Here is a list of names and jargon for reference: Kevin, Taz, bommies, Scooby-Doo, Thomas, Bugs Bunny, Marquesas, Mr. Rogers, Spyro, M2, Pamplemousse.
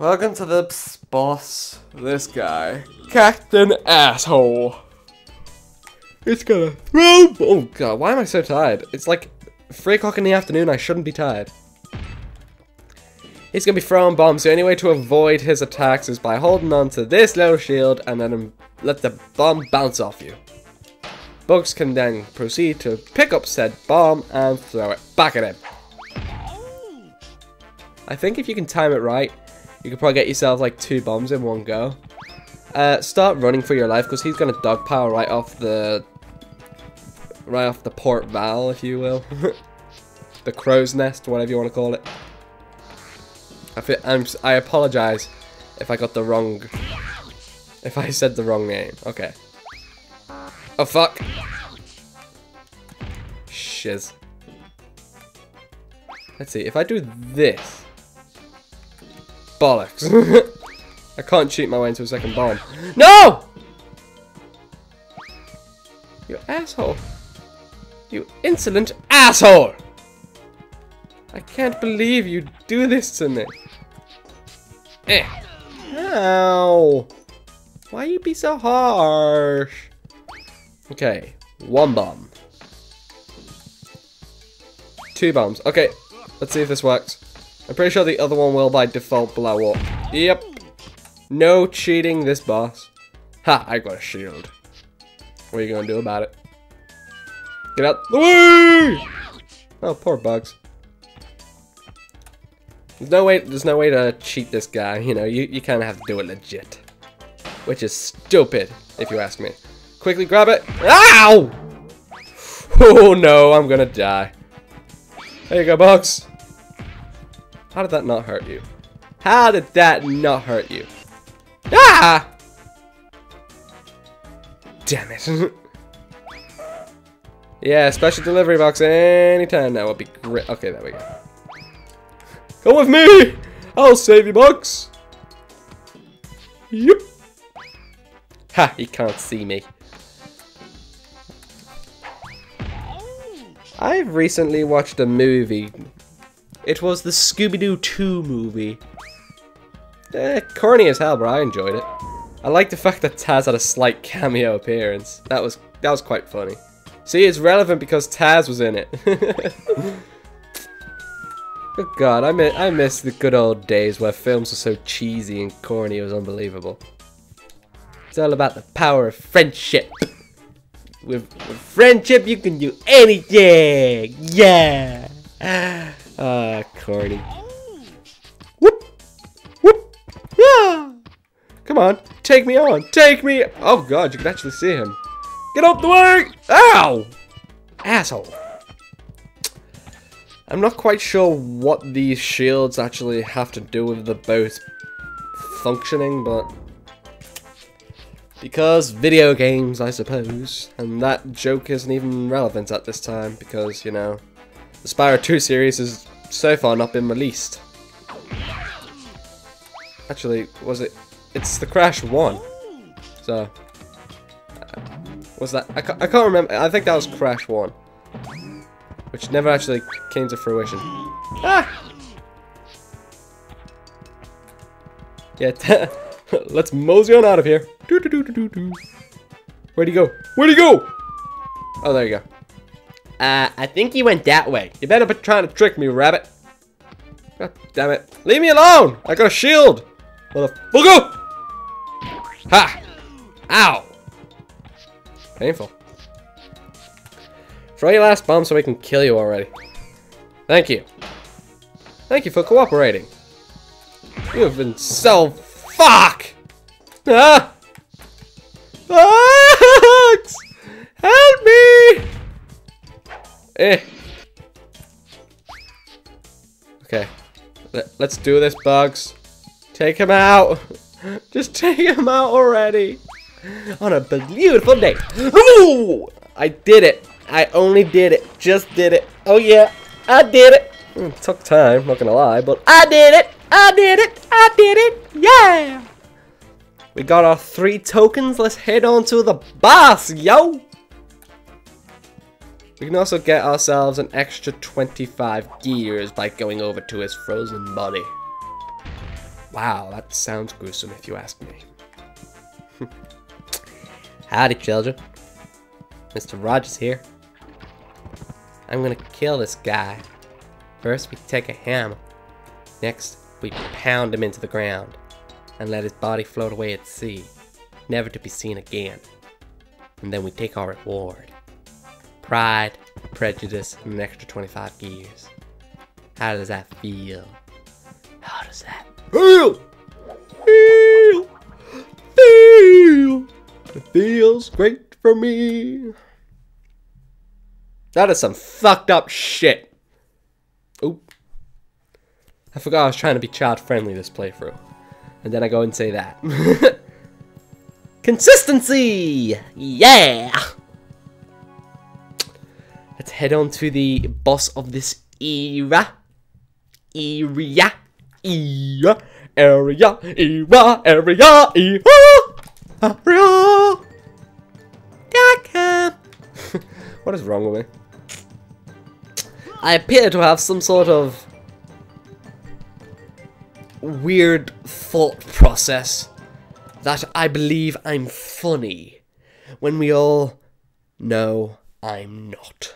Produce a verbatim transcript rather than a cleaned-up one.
Welcome to the psst, boss. This guy, Captain Asshole. It's gonna throw. Oh god, why am I so tired? It's like three o'clock in the afternoon. I shouldn't be tired. He's gonna be throwing bombs. The only way to avoid his attacks is by holding on to this little shield and then let the bomb bounce off you. Bugs can then proceed to pick up said bomb and throw it back at him. I think if you can time it right, you could probably get yourself like two bombs in one go. Uh, start running for your life because he's gonna dogpile right off the, right off the port valve, if you will, the crow's nest, whatever you want to call it. I feel, I'm, I apologize if I got the wrong, if I said the wrong name. Okay. Oh fuck! Shiz. Let's see. If I do this. Bollocks. I can't cheat my way into a second bomb. No! You asshole. You insolent asshole! I can't believe you do this to me. Eh. Ow. Why you be so harsh? Okay. One bomb. Two bombs. Okay. Let's see if this works. I'm pretty sure the other one will by default blow up. Yep. No cheating this boss. Ha, I got a shield. What are you gonna do about it? Get out the way! Oh, poor Bugs. There's no way there's no way to cheat this guy, you know, you, you kinda have to do it legit. Which is stupid, if you ask me. Quickly grab it. Ow! Oh no, I'm gonna die. There you go, Bugs. How did that not hurt you? How did that not hurt you? Ah! Damn it. Yeah, special delivery box anytime. That would be great. Okay, there we go. Come with me! I'll save you, Bugs! Yep. Ha, he can't see me. I've recently watched a movie. It was the Scooby-Doo two movie. Eh, corny as hell, but I enjoyed it. I like the fact that Taz had a slight cameo appearance. That was that was quite funny. See, it's relevant because Taz was in it. Good God, I miss, I miss the good old days where films were so cheesy and corny. It was unbelievable. It's all about the power of friendship. With, with friendship, you can do anything. Yeah. Ah, corny. Come on, take me on, take me! Oh god, you can actually see him. Get up the way! Ow! Asshole. I'm not quite sure what these shields actually have to do with the boat functioning, but... because video games, I suppose. And that joke isn't even relevant at this time, because, you know, the Spyro two series has so far not been released. Actually, was it... it's the Crash one, so was that? I can't, I can't remember. I think that was Crash one, which never actually came to fruition. Ah! Yeah, let's mosey on out of here. Doo, doo, doo, doo, doo, doo. Where'd he go? Where'd he go? Oh, there you go. Uh, I think he went that way. You better be trying to trick me, rabbit. God damn it! Leave me alone! I got a shield. Motherfucker! Ha! Ow! Painful. Throw your last bomb so we can kill you already. Thank you. Thank you for cooperating. You have been so... fuck! Ah! Bugs! Help me! Eh. Okay. Let's do this, Bugs. Take him out. Just take him out already. On a beautiful day. Ooh! I did it. I only did it. Just did it. Oh yeah, I did it. It took time, not gonna lie, but I did it. I did it. I did it. Yeah. We got our three tokens. Let's head on to the boss, yo. We can also get ourselves an extra twenty-five gears by going over to his frozen body. Wow, that sounds gruesome if you ask me. Howdy, children. Mister Rogers here. I'm gonna kill this guy. First, we take a hammer. Next, we pound him into the ground and let his body float away at sea, never to be seen again. And then we take our reward. Pride, prejudice, and an extra twenty-five gears. How does that feel? How does that feel? Feel! Feel! It feels great for me. That is some fucked up shit. Oop. I forgot I was trying to be child friendly this playthrough. And then I go and say that. Consistency! Yeah! Let's head on to the boss of this era. Area. Area. Area. Era. Area. Era. Area. What is wrong with me? I appear to have some sort of weird thought process that I believe I'm funny when we all know I'm not.